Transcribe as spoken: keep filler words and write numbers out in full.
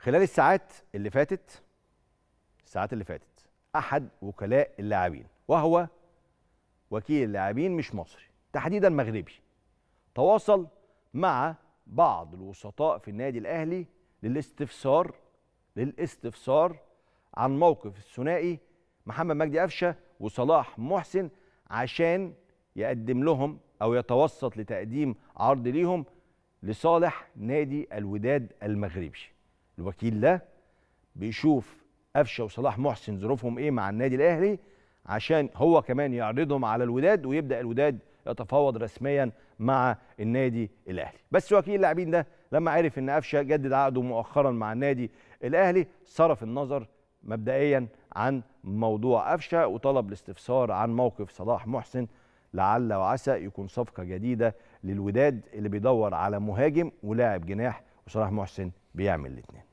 خلال الساعات اللي فاتت الساعات اللي فاتت احد وكلاء اللاعبين وهو وكيل اللاعبين مش مصري تحديدا مغربي تواصل مع بعض الوسطاء في النادي الاهلي للاستفسار للاستفسار عن موقف الثنائي محمد مجدي أفشة وصلاح محسن عشان يقدم لهم او يتوسط لتقديم عرض ليهم لصالح نادي الوداد المغربي. الوكيل ده بيشوف أفشة وصلاح محسن ظروفهم ايه مع النادي الاهلي عشان هو كمان يعرضهم على الوداد ويبدا الوداد يتفاوض رسميا مع النادي الاهلي. بس وكيل اللاعبين ده لما عرف ان أفشة جدد عقده مؤخرا مع النادي الاهلي صرف النظر مبدئيا عن موضوع أفشة وطلب الاستفسار عن موقف صلاح محسن لعل وعسى يكون صفقة جديدة للوداد اللي بيدور على مهاجم ولاعب جناح وصلاح محسن بيعمل الاثنين.